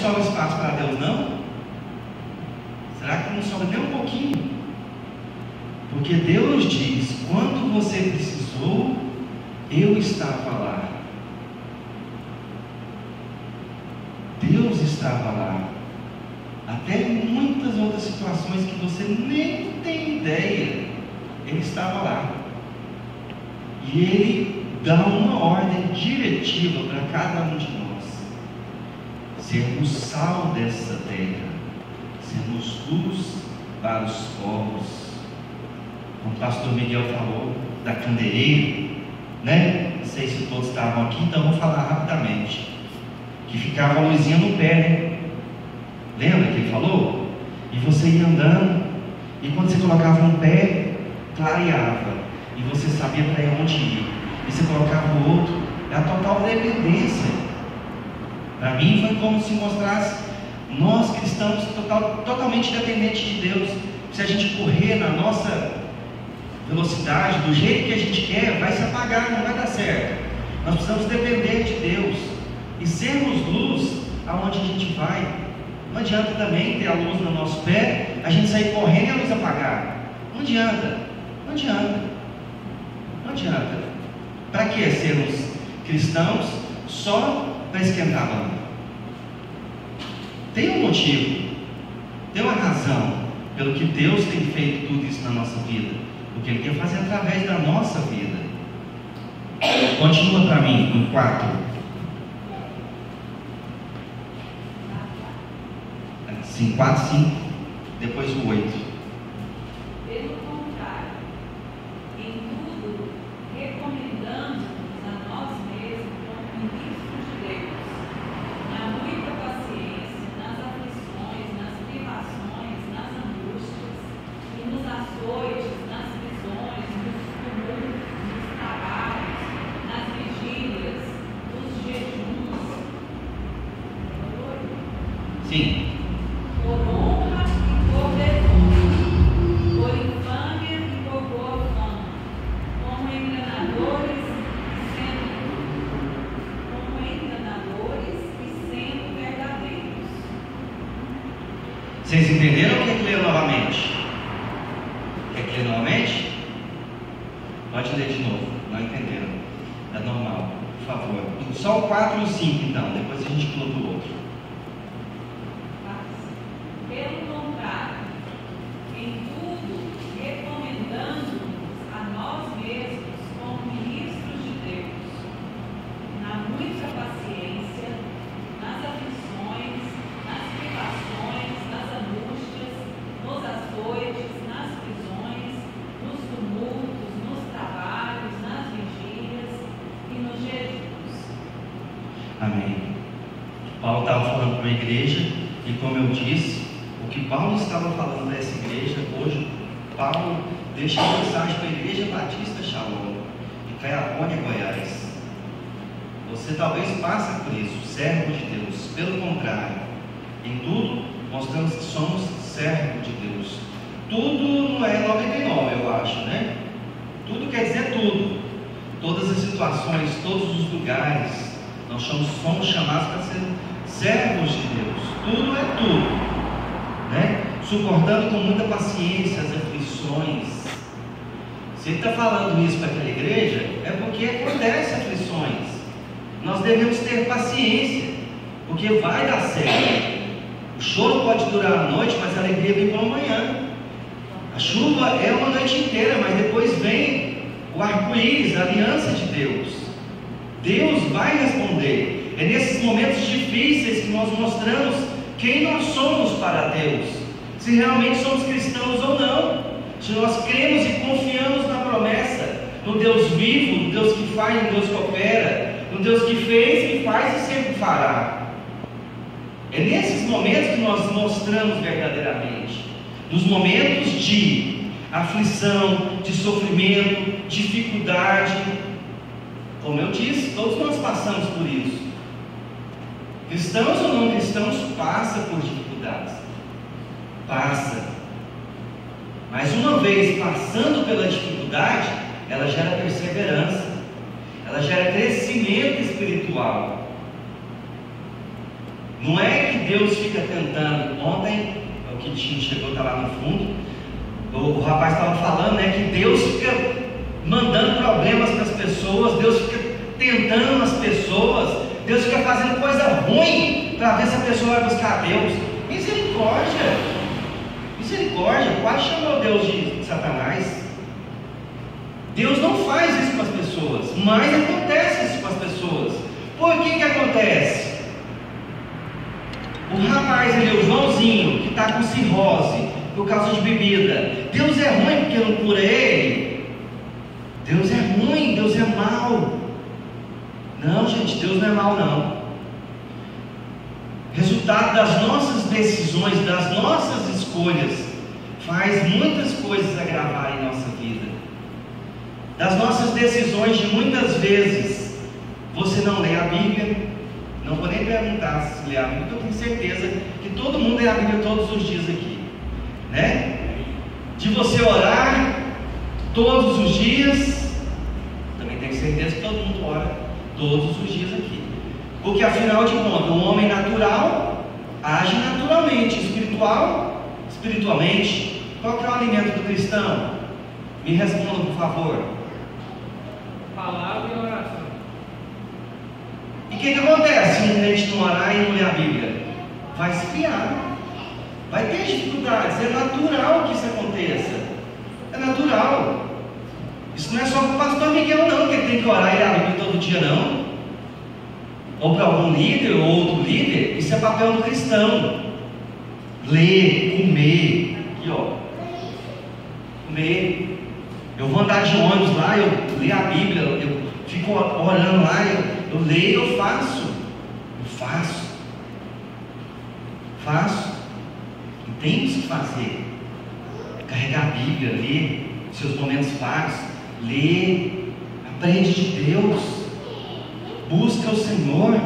sobra espaço para Deus, não? Será que não sobra nem um pouquinho? Porque Deus diz: quando você precisou, eu estava lá. Deus estava lá. Até em muitas outras situações que você nem tem ideia, ele estava lá. E ele dá uma ordem diretiva para cada um de nós: sermos sal dessa terra, sermos luz para os povos. Como o pastor Miguel falou da candeeira, né? Não sei se todos estavam aqui, então vou falar rapidamente. Que ficava a luzinha no pé, né? Lembra que ele falou? E você ia andando, e quando você colocava um pé, clareava, e você sabia para onde ir. E você colocava o outro, é a total dependência. Para mim foi como se mostrasse nós cristãos totalmente dependentes de Deus. Se a gente correr na nossa velocidade, do jeito que a gente quer, vai se apagar, não vai dar certo. Nós precisamos depender de Deus e sermos luz aonde a gente vai. Não adianta também ter a luz no nosso pé, a gente sair correndo e a luz apagar. Não adianta, não adianta, não adianta. Para que sermos cristãos só para esquentar a mão? Tem um motivo, tem uma razão pelo que Deus tem feito tudo isso na nossa vida, o que Ele quer fazer através da nossa vida. Continua para mim no 4. Sim, 4, 5, depois o 8. Deixa uma mensagem para a Igreja Batista Shalom, de Caiaponia, Goiás. Você talvez passe por isso, servo de Deus. Pelo contrário, em tudo, mostramos que somos servo de Deus. Tudo não é 99, eu acho, né? Tudo quer dizer tudo. Todas as situações, todos os lugares, nós somos chamados para ser servos de Deus. Tudo é tudo, né? Suportando com muita paciência as aflições. Se ele está falando isso para aquela igreja, é porque acontece aflições. Nós devemos ter paciência, porque vai dar certo. O choro pode durar a noite, mas a alegria vem pela manhã. A chuva é uma noite inteira, mas depois vem o arco-íris, a aliança de Deus. Deus vai responder. É nesses momentos difíceis que nós mostramos quem nós somos para Deus, se realmente somos cristãos ou não. Se nós cremos e confiamos na promessa, no Deus vivo, no Deus que faz, no Deus que opera, no Deus que fez, que faz e sempre fará. É nesses momentos que nós mostramos verdadeiramente. Nos momentos de aflição, de sofrimento, dificuldade. Como eu disse, todos nós passamos por isso. Cristãos ou não cristãos passam por dificuldades. Passa. Mas uma vez passando pela dificuldade, ela gera perseverança, ela gera crescimento espiritual. Não é que Deus fica tentando. Ontem, o que chegou está lá no fundo, o rapaz estava falando, né, que Deus fica mandando problemas para as pessoas, Deus fica tentando as pessoas, Deus fica fazendo coisa ruim para ver se a pessoa vai buscar a Deus. Misericórdia, misericórdia. Quase chamou Deus de Satanás. Deus não faz isso com as pessoas, mas acontece isso com as pessoas. Por que que acontece? O rapaz ali, o Joãozinho, que está com cirrose por causa de bebida, Deus é ruim porque não cura ele? Deus é ruim, Deus é mau? Não, gente, Deus não é mau, não. Resultado das nossas decisões, das nossas escolhas, faz muitas coisas agravarem nossa vida. Das nossas decisões, de muitas vezes, você não lê a Bíblia. Não vou nem perguntar se lê a Bíblia, porque eu tenho certeza que todo mundo lê a Bíblia todos os dias aqui, né? De você orar todos os dias, também tenho certeza que todo mundo ora todos os dias aqui. Porque afinal de contas, um homem natural age naturalmente, espiritual, espiritualmente. Qual que é o alimento do cristão? Me responda, por favor. Palavra e oração. E o que acontece se a gente não orar e não ler a Bíblia? Vai esfriar, vai ter dificuldades. É natural que isso aconteça. É natural. Isso não é só para o pastor Miguel, não, que ele tem que orar e ler a Bíblia todo dia, não. Ou para algum líder ou outro líder. Isso é papel do cristão. Ler, comer. Aqui, ó. Comer. Eu vou andar de ônibus lá, eu leio a Bíblia, eu fico orando lá, eu leio, eu faço, e temos que fazer, carregar a Bíblia, ler, seus momentos vagos, ler, aprende de Deus, busca o Senhor.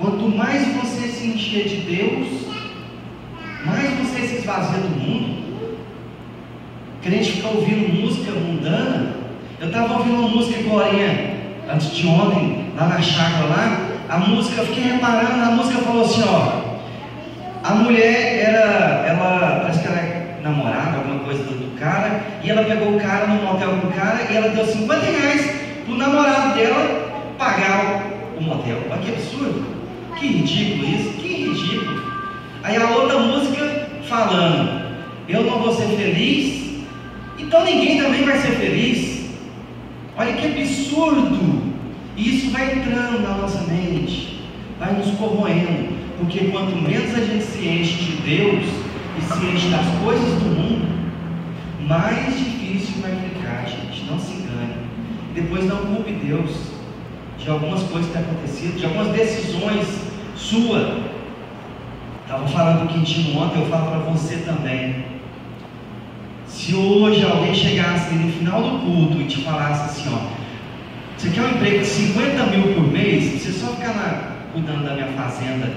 Quanto mais você se encher de Deus, mais você se esvazia do mundo. Crente fica ouvindo música mundana. Eu estava ouvindo uma música em Corinha, antes de ontem, lá na chácara lá. A música, eu fiquei reparando, a música falou assim, ó. A mulher, ela parece que ela é namorada, alguma coisa do cara, e ela pegou o cara num motel com o cara, e ela deu R$50 pro namorado dela pagar o motel. Olha que absurdo, que ridículo isso, que ridículo. Aí a outra música falando, eu não vou ser feliz, então ninguém também vai ser feliz. Olha que absurdo. E isso vai entrando na nossa mente, vai nos corroendo, porque quanto menos a gente se enche de Deus e se enche das coisas do mundo, mais difícil vai ficar, gente. Não se engane. Depois não culpe Deus de algumas coisas que têm acontecido, de algumas decisões suas. Estava falando um pouquinho ontem, eu falo para você também. Se hoje alguém chegasse no final do culto e te falasse assim, ó, você quer um emprego de 50 mil por mês? Você só ficar lá cuidando da minha fazenda,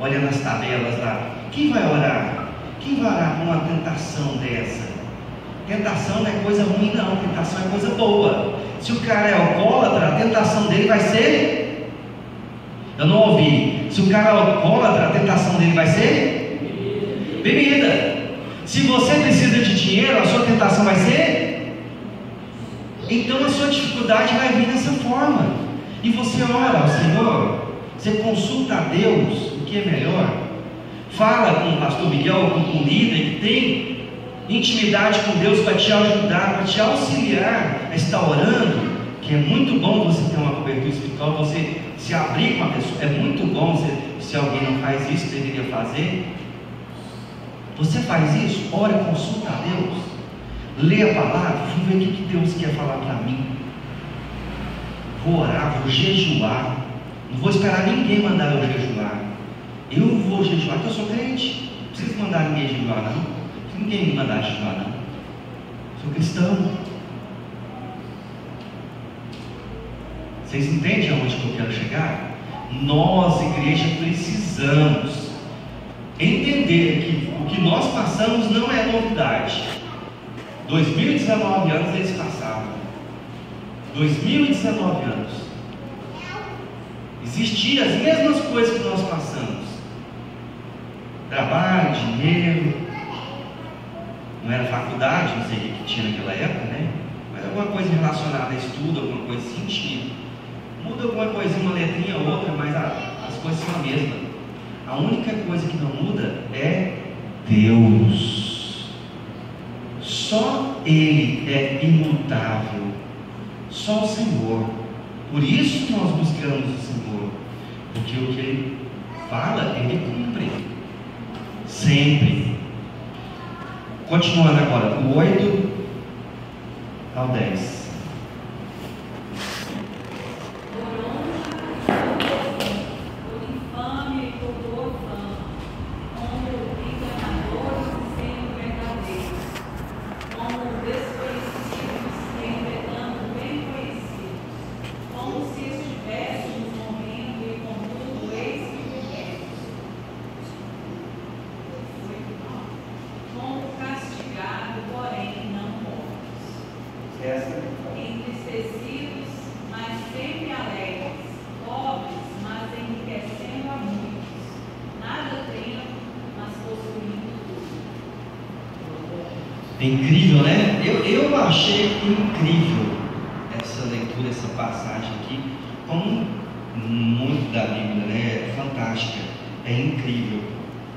olhando as tabelas lá. Quem vai orar? Quem vai orar com uma tentação dessa? Tentação não é coisa ruim, não. Tentação é coisa boa. Se o cara é alcoólatra, a tentação dele vai ser? Eu não ouvi. Se o cara é alcoólatra, a tentação dele vai ser? Bebida. Se você precisa de dinheiro, a sua tentação vai ser? Então a sua dificuldade vai vir dessa forma. E você ora ao Senhor, você consulta a Deus, o que é melhor. Fala com o pastor Miguel, com o líder que tem intimidade com Deus para te ajudar, para te auxiliar a estar orando. Que é muito bom você ter uma cobertura espiritual, você se abrir com a pessoa. É muito bom, se alguém não faz isso, deveria fazer. Você faz isso, ora, consulta a Deus, lê a palavra, vou ver o que Deus quer falar para mim. Vou orar, vou jejuar, não vou esperar ninguém mandar eu jejuar. Eu vou jejuar, porque eu sou crente, não preciso mandar ninguém jejuar, não. Se ninguém me mandar jejuar, não. Sou cristão. Vocês entendem aonde que eu quero chegar? Nós, igreja, precisamos entender que o que nós passamos não é novidade. 2019 anos eles passavam. 2019 anos. Existiam as mesmas coisas que nós passamos. faculdade, não sei o que tinha naquela época, né? Mas alguma coisa relacionada a estudo, alguma coisa nesse sentido. Muda alguma coisinha, uma letrinha ou outra, mas as coisas são a mesma. A única coisa que não muda é Deus. Só Ele é imutável. Só o Senhor. Por isso que nós buscamos o Senhor. Porque o que Ele fala, Ele cumpre. Sempre. Continuando agora, do 8 ao 10. Incrível, né? Eu achei incrível essa leitura, essa passagem aqui, como muito da Bíblia, né? É fantástica, é incrível.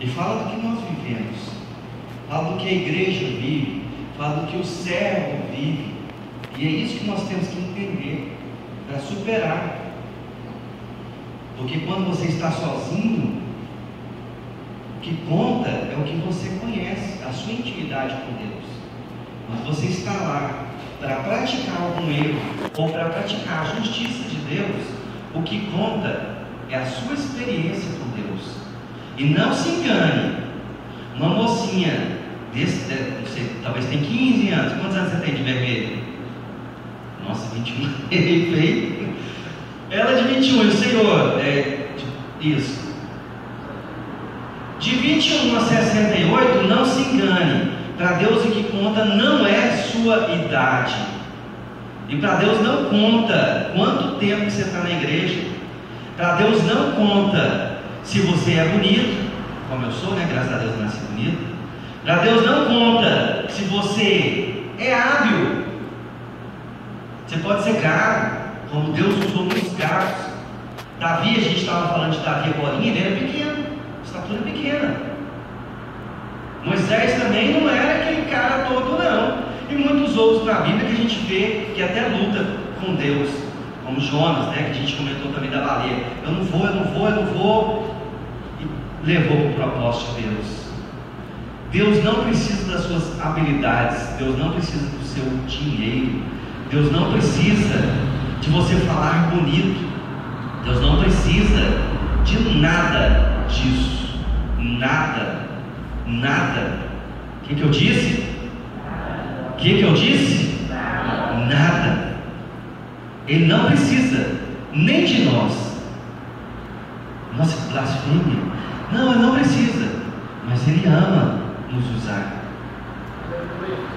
E fala do que nós vivemos, fala do que a igreja vive, fala do que o servo vive. E é isso que nós temos que entender para superar. Porque quando você está sozinho, o que conta é o que você conhece, a sua intimidade com Deus. Mas você está lá para praticar algum erro ou para praticar a justiça de Deus, o que conta é a sua experiência com Deus. E não se engane, uma mocinha, você talvez tenha 15 anos, quantos anos você tem de bebê? Nossa, 21, ela é de 21, o Senhor, isso. De 21 a 68, não se engane. Para Deus o que conta não é sua idade. E para Deus não conta quanto tempo você está na igreja. Para Deus não conta se você é bonito, como eu sou, né? Graças a Deus eu nasci bonito. Para Deus não conta se você é hábil. Você pode ser caro, como Deus usou muitos caros. Davi, a gente estava falando de Davi agora, ele era pequeno, estatura pequena. Moisés também não era aquele cara todo, não. E muitos outros na Bíblia que a gente vê que até luta com Deus, como Jonas, né, que a gente comentou também da baleia. Eu não vou, eu não vou, eu não vou. E levou para o propósito de Deus. Deus não precisa das suas habilidades, Deus não precisa do seu dinheiro, Deus não precisa de você falar bonito, Deus não precisa de nada disso. Nada. Nada. O que eu disse? O que eu disse? Nada. Ele não precisa nem de nós. Nossa, que blasfêmia. Não, ele não precisa. Mas ele ama nos usar.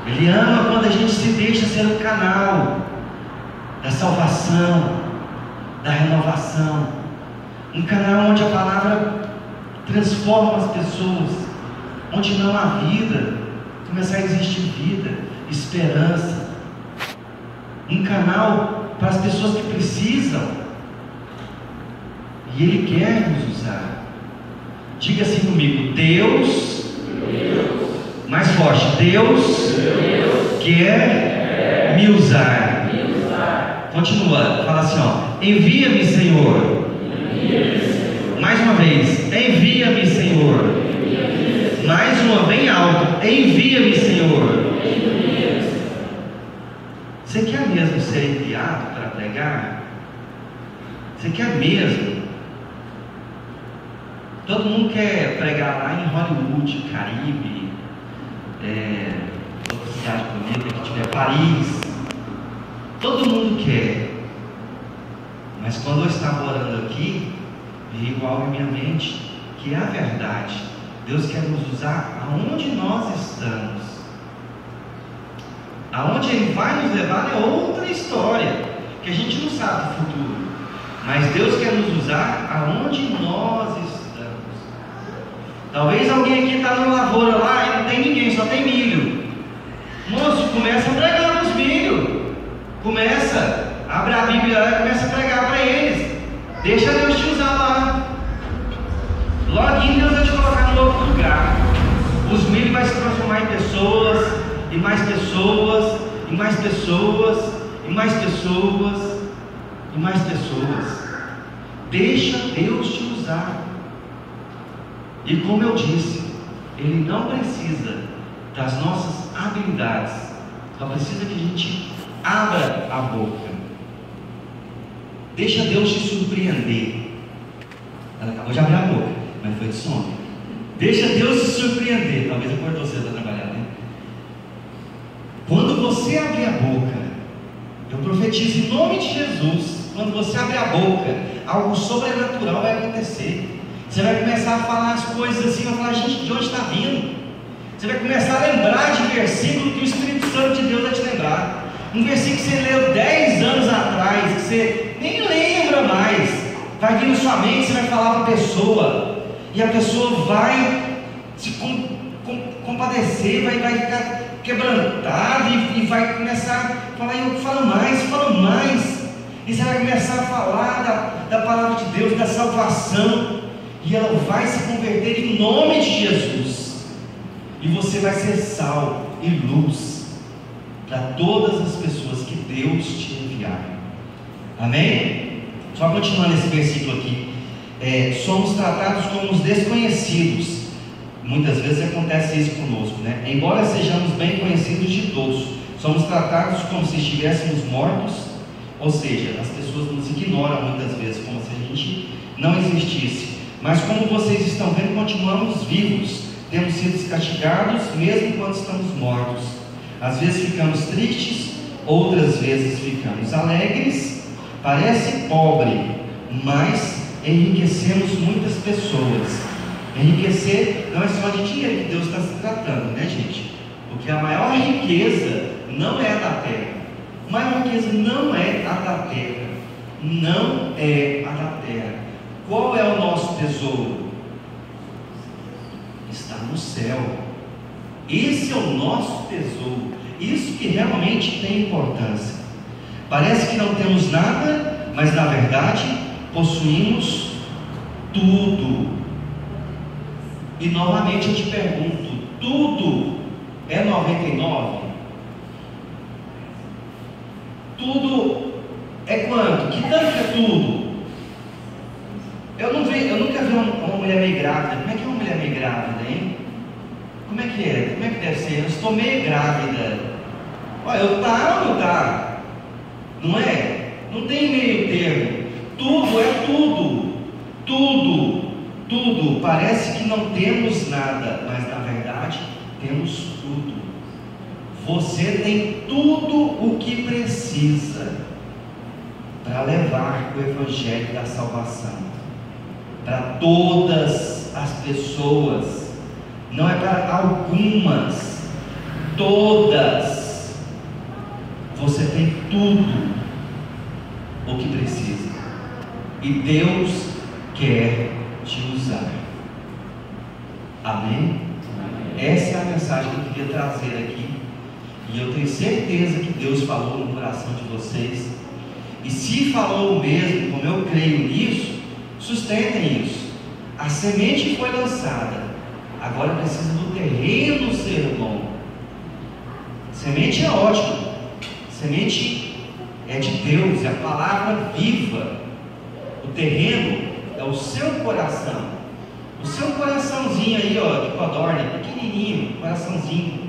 Ele ama quando a gente se deixa ser um canal da salvação, da renovação. Um canal onde a palavra transforma as pessoas. Onde não há vida, começar a existir vida, esperança. Um canal para as pessoas que precisam. E Ele quer nos usar. Diga assim comigo: Deus. Mais forte: Deus quer me usar. Continua, fala assim: ó, envia-me, Senhor. Mais uma vez: envia-me, Senhor. Mais uma, bem alto: envia-me, Senhor. Você quer mesmo ser enviado para pregar? Você quer mesmo? Todo mundo quer pregar lá em Hollywood, Caribe, outra cidade bonita que tiver, Paris. Todo mundo quer. Mas quando eu estava orando aqui, veio igual em minha mente, que é a verdade. Deus quer nos usar aonde nós estamos. Aonde Ele vai nos levar é outra história, que a gente não sabe do futuro. Mas Deus quer nos usar aonde nós estamos. Talvez alguém aqui está numa lavoura lá e não tem ninguém, só tem milho. Moço, começa a pregar para os filhos. Começa, abre a Bíblia lá e começa a pregar para eles. Deixa Deus te usar lá. Logo Deus vai te colocar no outro lugar. Os milhos vai se transformar em pessoas, e mais pessoas, e mais pessoas, e mais pessoas, e mais pessoas. Deixa Deus te usar. E como eu disse, Ele não precisa das nossas habilidades, só precisa que a gente abra a boca. Deixa Deus te surpreender. Ela acabou de abrir a boca, mas foi de sono. Deixa Deus te surpreender. Talvez eu acordou cedo para trabalhar, né? Quando você abrir a boca, eu profetizo em nome de Jesus, quando você abrir a boca, algo sobrenatural vai acontecer. Você vai começar a falar as coisas assim, vai falar, gente, de onde está vindo? Você vai começar a lembrar de versículo que o Espírito Santo de Deus vai te lembrar. Um versículo que você leu 10 anos atrás, que você nem lembra mais, vai vir na sua mente, você vai falar para a pessoa, e a pessoa vai se compadecer, vai ficar quebrantada, e vai começar a falar, eu falo mais, falo mais. E você vai começar a falar da palavra de Deus, da salvação, e ela vai se converter em nome de Jesus, e você vai ser sal e luz para todas as pessoas que Deus te enviar. Amém? Só continuando esse versículo aqui, somos tratados como os desconhecidos. Muitas vezes acontece isso conosco, né? Embora sejamos bem conhecidos de todos, somos tratados como se estivéssemos mortos, ou seja, as pessoas nos ignoram muitas vezes, como se a gente não existisse. Mas como vocês estão vendo, continuamos vivos, temos sido castigados mesmo quando estamos mortos. Às vezes ficamos tristes, outras vezes ficamos alegres. Parece pobre, mas enriquecemos muitas pessoas. Enriquecer não é só de dinheiro que Deus está se tratando, né, gente? Porque a maior riqueza não é a da terra. A maior riqueza não é a da terra. Não é a da terra. Qual é o nosso tesouro? Está no céu. Esse é o nosso tesouro. Isso que realmente tem importância. Parece que não temos nada, mas na verdade possuímos tudo. E novamente eu te pergunto: tudo é 99? Tudo é quanto? Que tanto é tudo? Eu nunca vi uma mulher meio grávida. Como é que é uma mulher meio grávida, hein? Como é que é? Como é que deve ser? Eu estou meio grávida. Olha, eu tá ou não tá? Não é? Não tem meio termo. Tudo é tudo. Tudo. Tudo. Parece que não temos nada, mas na verdade temos tudo. Você tem tudo o que precisa para levar o Evangelho da Salvação para todas as pessoas, não é para algumas, todas. Você tem tudo o que precisa, e Deus quer te usar. Amém? Amém. Essa é a mensagem que eu queria trazer aqui, e eu tenho certeza que Deus falou no coração de vocês, e se falou mesmo, como eu creio nisso, sustentem isso. A semente foi lançada, agora precisa do terreno ser bom. Semente é ótimo, semente é de Deus, é a palavra viva. O terreno é o seu coração, o seu coraçãozinho aí, ó, de codorna, pequenininho, coraçãozinho.